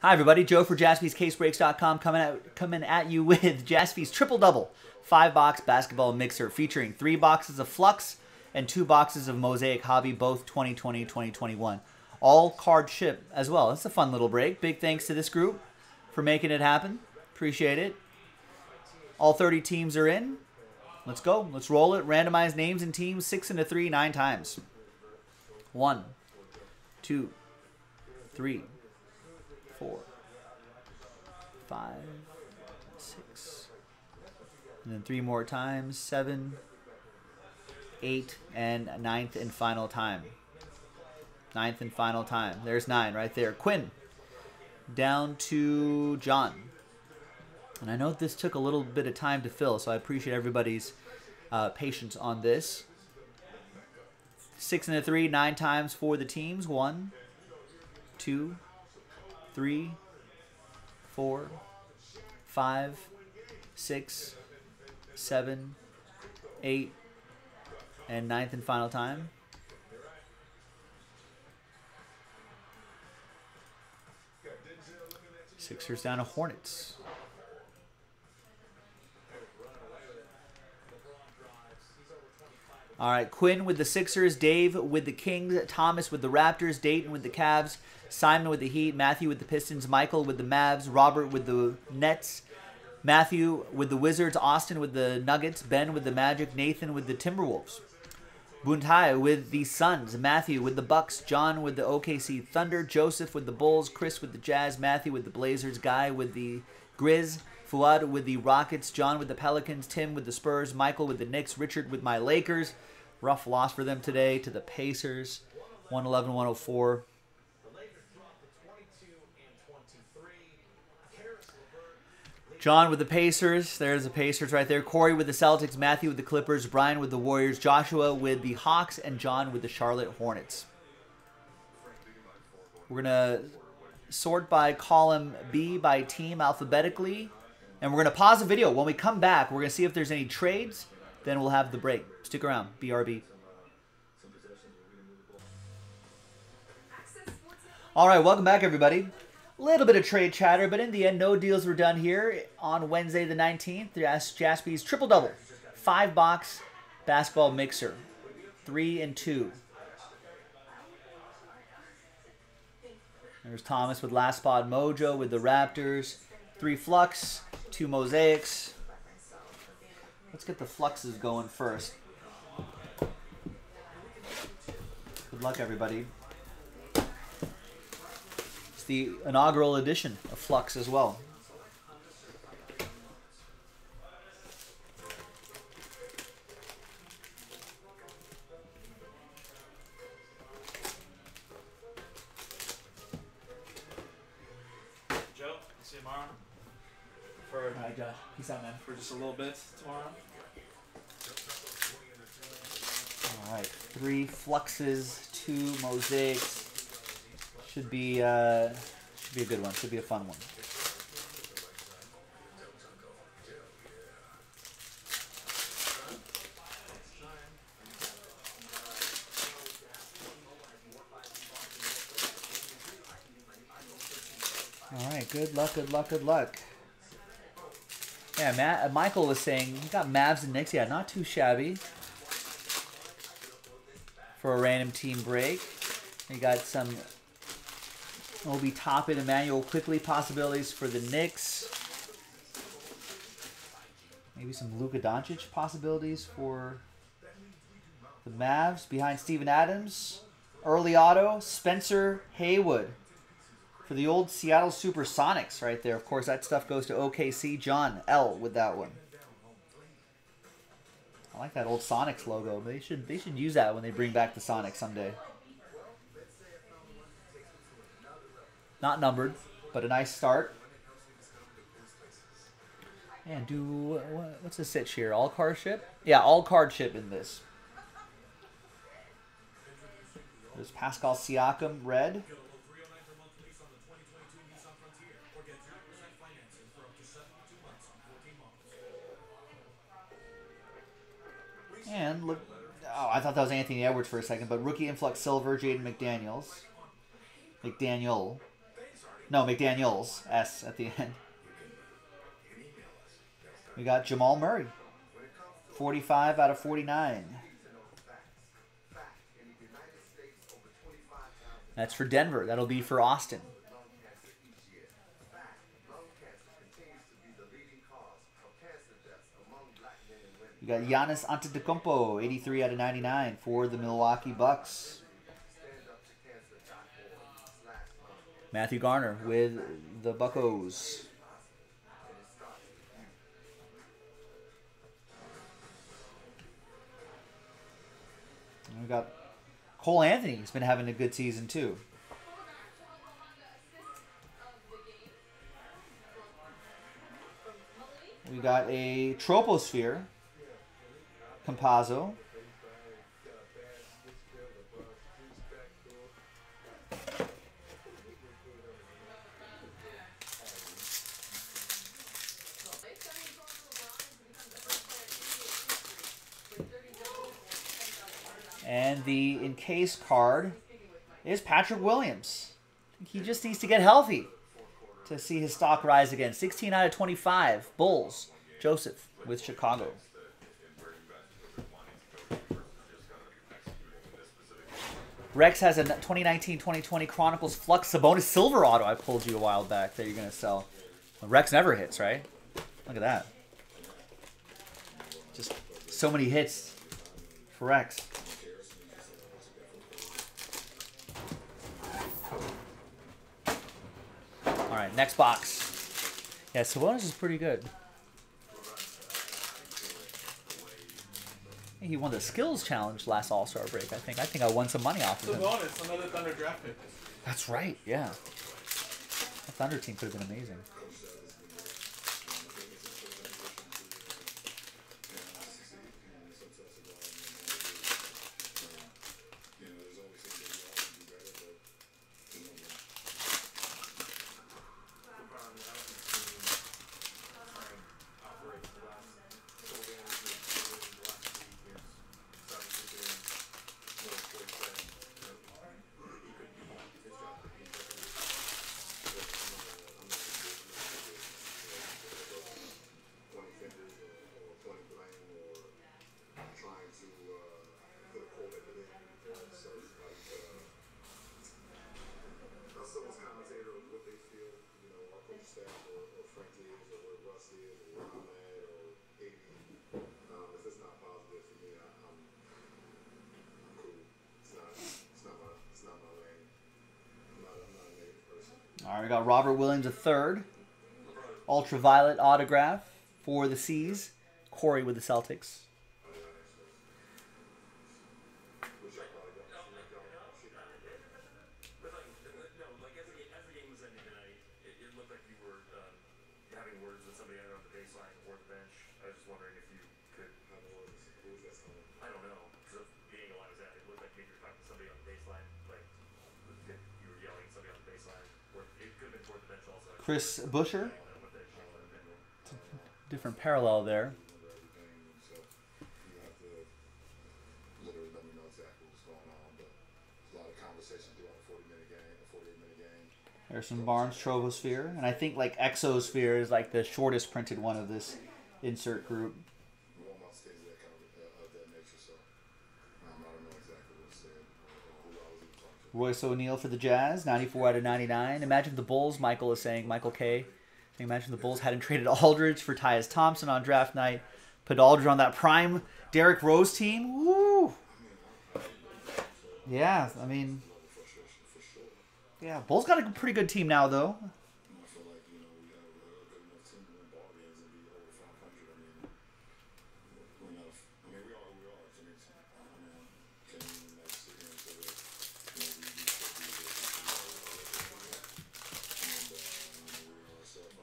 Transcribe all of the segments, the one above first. Hi everybody, Joe for Jaspi's CaseBreaks.com coming at you with Jaspi's triple-double 5-box basketball mixer featuring 3 boxes of Flux and 2 boxes of Mosaic Hobby, both 2020-2021. All card ship as well. It's a fun little break. Big thanks to this group for making it happen. Appreciate it. All 30 teams are in. Let's go. Let's roll it. Randomized names and teams 6 into 3 9 times. 1, 2, 3, 4, 5, 6, and then 3 more times, 7, 8, and 9th and final time. 9th and final time. There's 9 right there. Quinn, down to John. And I know this took a little bit of time to fill, so I appreciate everybody's patience on this. 6 into 3, 9 times for the teams. 1, 2, 3, 4, 5, 6, 7, 8, and 9th and final time. Sixers down to Hornets. All right, Quinn with the Sixers, Dave with the Kings, Thomas with the Raptors, Dayton with the Cavs, Simon with the Heat, Matthew with the Pistons, Michael with the Mavs, Robert with the Nets, Matthew with the Wizards, Austin with the Nuggets, Ben with the Magic, Nathan with the Timberwolves, Buntai with the Suns, Matthew with the Bucks, John with the OKC Thunder, Joseph with the Bulls, Chris with the Jazz, Matthew with the Blazers, Guy with the Grizz, Fuad with the Rockets, John with the Pelicans, Tim with the Spurs, Michael with the Knicks, Richard with my Lakers. Rough loss for them today to the Pacers, 111-104. John with the Pacers. There's the Pacers right there. Corey with the Celtics, Matthew with the Clippers, Brian with the Warriors, Joshua with the Hawks, and John with the Charlotte Hornets. We're going to sort by column B by team alphabetically. And we're going to pause the video. When we come back, we're going to see if there's any trades. Then we'll have the break. Stick around. BRB. All right. Welcome back, everybody. A little bit of trade chatter, but in the end, no deals were done here on Wednesday the 19th. Jaspi's triple-double. 5-box basketball mixer. 3 and 2. There's Thomas with Last Spot Mojo with the Raptors. 3 Flux. 2 Mosaics. Let's get the Fluxes going first. Good luck, everybody. It's the inaugural edition of Flux as well. Joe, see you tomorrow. Hi, Josh. Peace out, man. For just a little bit tomorrow. All right. 3 Fluxes, 2 Mosaics. Should be a good one. Should be a fun one. All right. Good luck. Good luck. Good luck. Yeah, Michael was saying he got Mavs and Knicks. Yeah, not too shabby for a random team break. We got some Obi Toppin, Emmanuel Quickly possibilities for the Knicks. Maybe some Luka Doncic possibilities for the Mavs. Behind Stephen Adams, early auto, Spencer Haywood. For the old Seattle Supersonics right there. Of course, that stuff goes to OKC. John L. with that one. I like that old Sonics logo. They should use that when they bring back the Sonics someday. Not numbered, but a nice start. And what's the sitch here? All card ship? Yeah, all card ship in this. There's Pascal Siakam, red. And look, oh, I thought that was Anthony Edwards for a second, but rookie influx silver, Jaden McDaniels. No, McDaniels. S at the end. We got Jamal Murray. 45 out of 49. That's for Denver. That'll be for Austin. You got Giannis Antetokounmpo, 83 out of 99 for the Milwaukee Bucks. Matthew Garner with the Buccos. And we got Cole Anthony. He's been having a good season too. We got a Troposphere. Compazzo. And the encased card is Patrick Williams. He just needs to get healthy to see his stock rise again. 16 out of 25. Bulls. Joseph with Chicago. Rex has a 2019-2020 Chronicles Flux Sabonis Silver Auto I pulled you a while back that you're going to sell. Rex never hits, right? Look at that. Just so many hits for Rex. All right, next box. Yeah, Sabonis is pretty good. He won the skills challenge last All-Star break, I think. I think I won some money off of him. Sabonis, another Thunder draft pick. That's right, yeah. The Thunder team could have been amazing. All right, we got Robert Williams III, ultraviolet autograph for the C's. Corey with the Celtics. Chris Buescher. Different parallel there. Harrison Barnes, Trovosphere. And I think like Exosphere is like the shortest printed one of this insert group. Royce O'Neal for the Jazz, 94 out of 99. Imagine the Bulls, Michael is saying, Michael K. Imagine the Bulls hadn't traded Aldridge for Tyus Thompson on draft night. Put Aldridge on that prime Derrick Rose team. Woo! Yeah, I mean... Yeah, Bulls got a pretty good team now, though.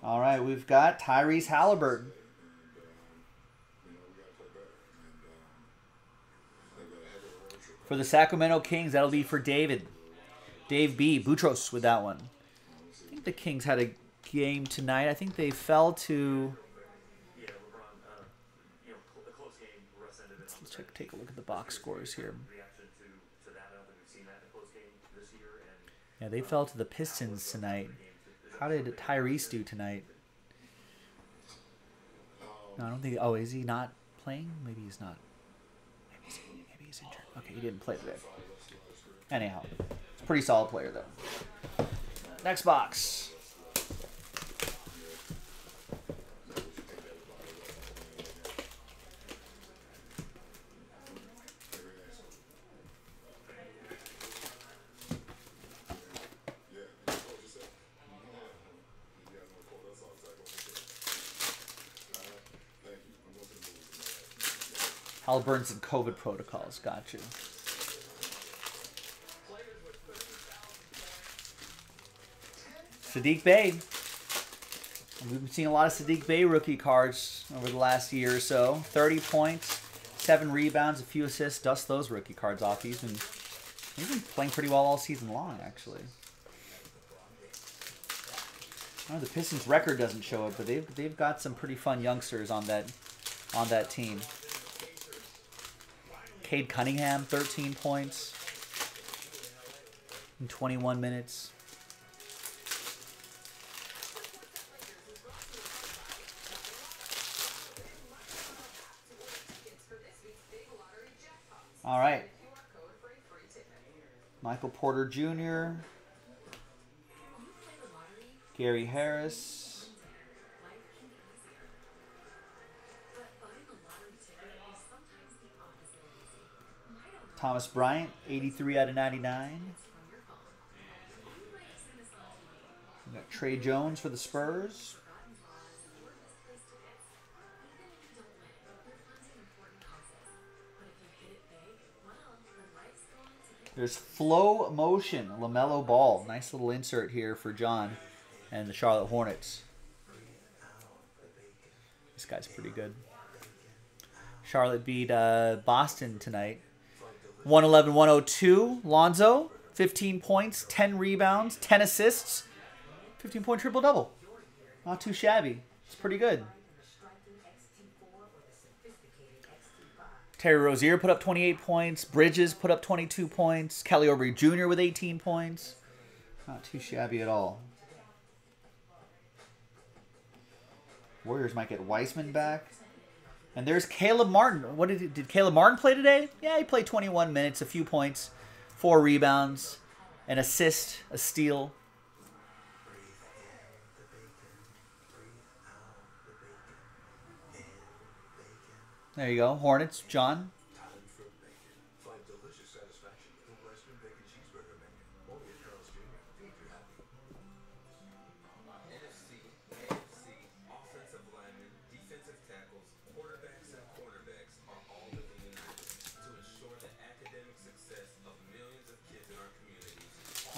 All right, we've got Tyrese Halliburton. For the Sacramento Kings, that'll be for David. Dave B. Boutros with that one. I think the Kings had a game tonight. I think they fell to... Let's take a look at the box scores here. Yeah, they fell to the Pistons tonight. How did Tyrese do tonight? No, I don't think... Oh, is he not playing? Maybe he's not. Maybe he's injured. Okay, he didn't play today. Anyhow, it's a pretty solid player, though. Next box. Halliburton's in COVID protocols. Got you. Sadiq Bey. We've been seeing a lot of Sadiq Bey rookie cards over the last year or so. 30 points, 7 rebounds, a few assists. Dust those rookie cards off. He's been playing pretty well all season long, actually. I know the Pistons' record doesn't show it, but they've got some pretty fun youngsters on that team. Cade Cunningham, 13 points in 21 minutes. All right. Michael Porter Jr. Gary Harris. Thomas Bryant, 83 out of 99. We've got Trey Jones for the Spurs. There's Flow Motion, LaMelo Ball. Nice little insert here for John and the Charlotte Hornets. This guy's pretty good. Charlotte beat Boston tonight. 111-102. Lonzo, 15 points, 10 rebounds, 10 assists, 15-point triple-double. Not too shabby. It's pretty good. Terry Rozier put up 28 points. Bridges put up 22 points. Kelly Oubre Jr. with 18 points. Not too shabby at all. Warriors might get Wiseman back. And there's Caleb Martin. What did Caleb Martin play today? Yeah, he played 21 minutes, a few points, 4 rebounds, an assist, a steal. There you go, Hornets, John.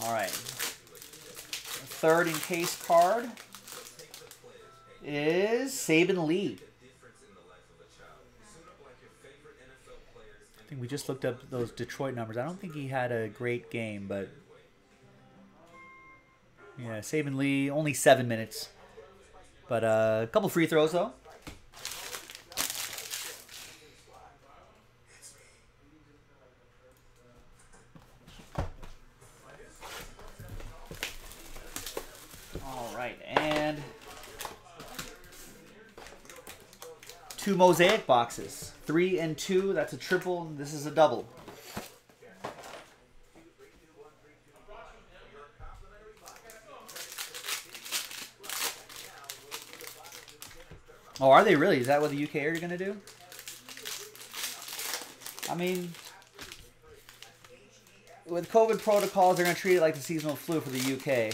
All right. Third in case card is Saban Lee. I think we just looked up those Detroit numbers. I don't think he had a great game, but yeah, Saban Lee, only 7 minutes, but a couple free throws though. Two Mosaic boxes, 3 and 2. That's a triple. This is a double. Oh, are they really? Is that what the UK are going to do? I mean, with COVID protocols, they're going to treat it like the seasonal flu for the UK.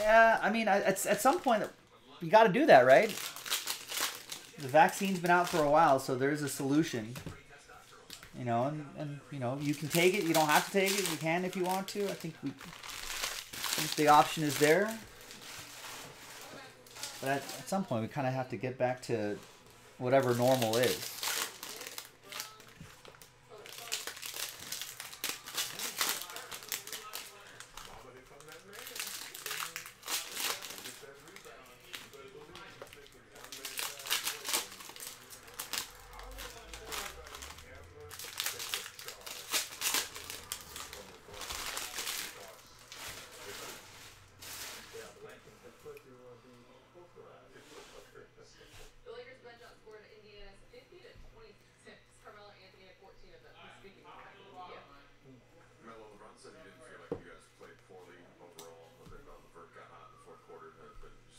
Yeah, I mean, at some point, you got to do that, right? The vaccine's been out for a while, so there's a solution, you know, and you know, you can take it. You don't have to take it. You can if you want to. I think the option is there. But at some point, we kind of have to get back to whatever normal is.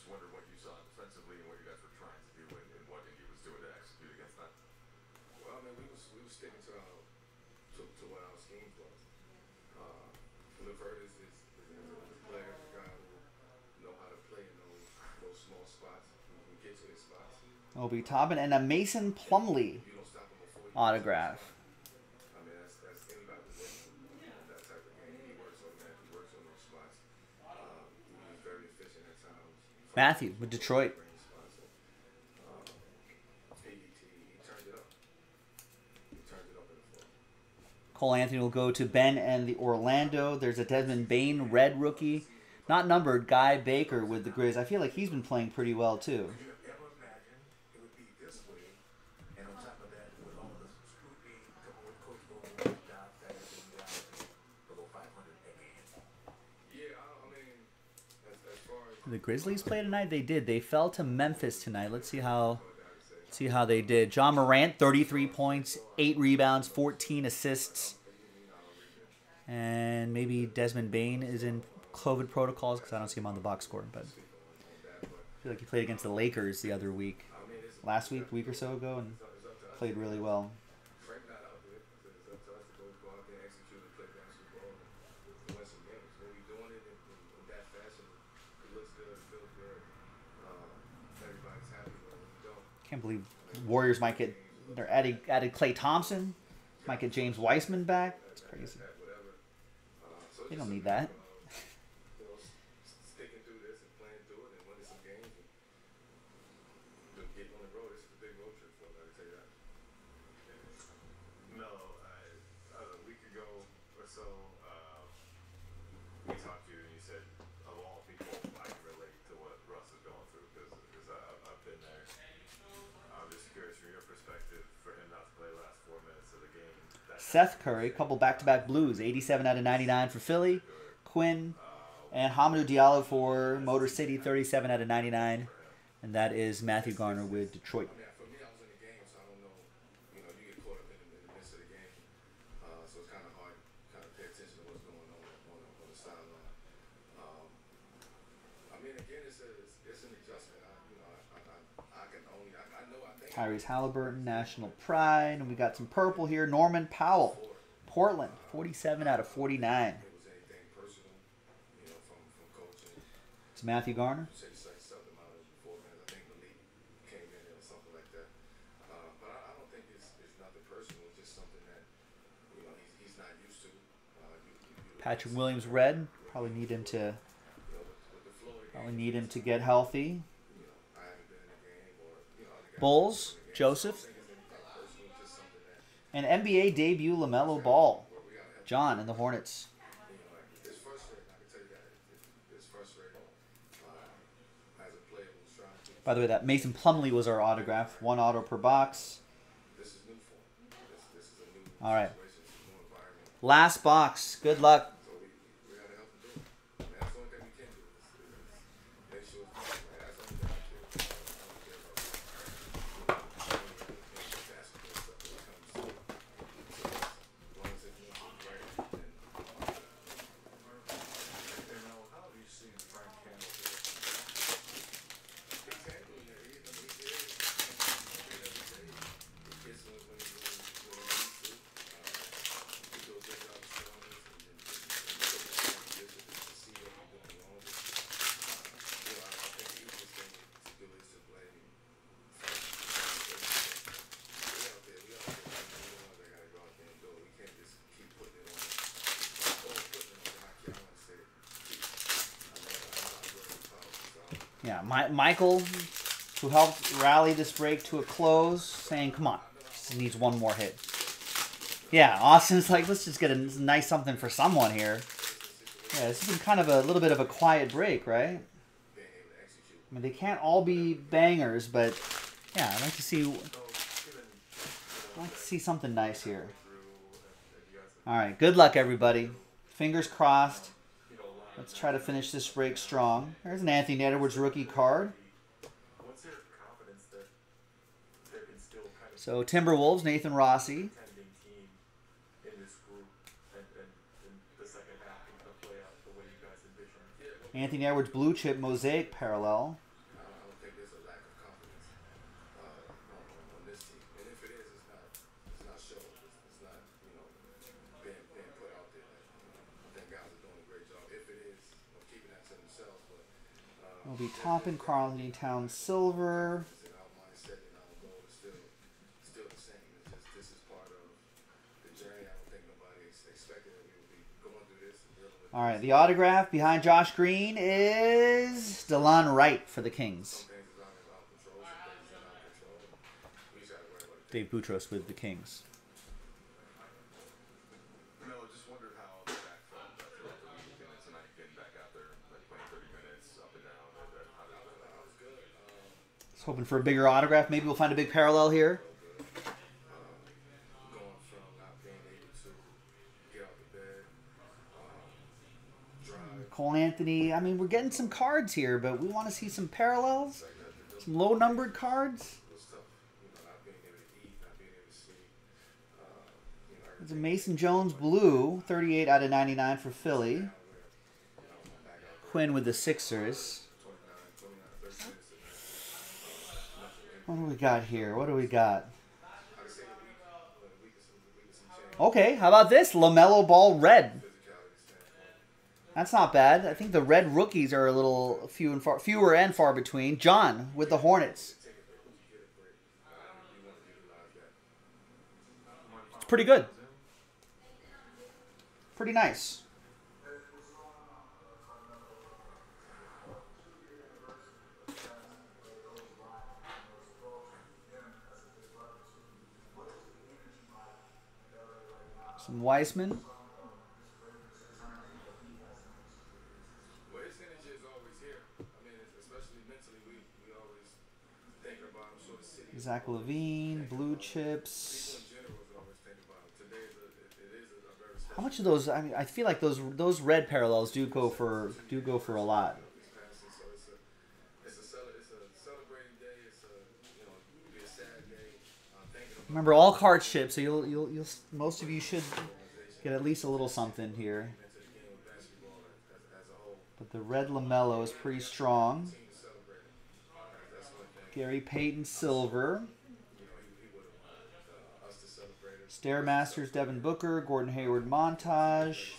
wondered what you saw defensively and what you guys were trying to do and what Indy was doing to execute against that. Well, I mean, we was sticking to our to what our schemes was. Flip Hurtis is an individual player, a guy who know how to play in those small spots. We get to his spots. Obi Toppin and a Mason Plumley autograph. I mean, that's anybody that type of game. He works on that. He works on those spots. He's very efficient at times. Matthew with Detroit. Cole Anthony will go to Ben and the Orlando. There's a Desmond Bain, red rookie. Not numbered, Guy Baker with the Grizz. I feel like he's been playing pretty well, too. The Grizzlies play tonight? They did. They fell to Memphis tonight. Let's see how... See how they did. John Morant, 33 points, 8 rebounds, 14 assists. And maybe Desmond Bain is in COVID protocols because I don't see him on the box score. But I feel like he played against the Lakers the other week. Last week, week or so ago, and played really well. Can't believe Warriors might get they're added Klay Thompson, might get James Wiseman back. It's crazy. They don't need that. Seth Curry, couple back-to-back blues, 87 out of 99 for Philly, Quinn, and Hamidou Diallo for Motor City, 37 out of 99, and that is Matthew Garner with Detroit. Tyrese Halliburton, National Pride. And we got some purple here. Norman Powell, Portland, 47 out of 49. It's Matthew Garner. Patrick Williams, red. Probably need him to get healthy. Bulls, Joseph. And NBA debut LaMelo Ball, John and the Hornets. By the way, that Mason Plumley was our autograph. One auto per box. All right. Last box. Good luck. Yeah, Michael, who helped rally this break to a close, saying, come on, this needs one more hit. Yeah, Austin's like, let's just get a nice something for someone here. Yeah, this has been kind of a little bit of a quiet break, right? I mean, they can't all be bangers, but yeah, I'd like to see something nice here. All right, good luck, everybody. Fingers crossed. Let's try to finish this break strong. There's an Anthony Edwards rookie card. So Timberwolves, Nathan Rossi. Anthony Edwards blue chip mosaic parallel. Obi Toppin, Karl Anthony Towns, silver. All right, the autograph behind Josh Green is DeLon Wright for the Kings. Dave Boutros with the Kings. Just hoping for a bigger autograph. Maybe we'll find a big parallel here. Cole Anthony. I mean, we're getting some cards here, but we want to see some parallels, some low-numbered cards. There's a Mason Jones blue, 38 out of 99 for Philly. Quinn with the Sixers. What do we got here? What do we got? Okay, how about this? LaMelo Ball red. That's not bad. I think the red rookies are a little fewer and far between. John with the Hornets. It's pretty good. Pretty nice. Some Wiseman. Zach Levine, blue chips. How much of those? I mean, I feel like those red parallels do go for a lot. Remember, all card chips, so you'll most of you should get at least a little something here. But the red LaMelo is pretty strong. Gary Payton, silver. Stairmasters, Devin Booker, Gordon Hayward, montage.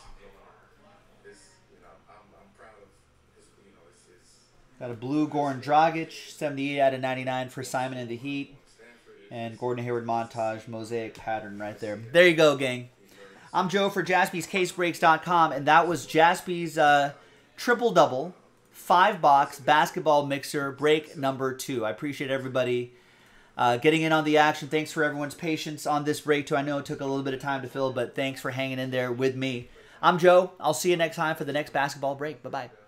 Got a blue Goran Dragic, 78 out of 99 for Simon and the Heat. And Gordon Hayward, montage, mosaic pattern right there. There you go, gang. I'm Joe for Jaspi's CaseBreaks.com, and that was Jaspi's triple-double. 5-box basketball mixer break number 2. I appreciate everybody getting in on the action. Thanks for everyone's patience on this break too. I know it took a little bit of time to fill, but thanks for hanging in there with me. I'm Joe. I'll see you next time for the next basketball break. Bye-bye.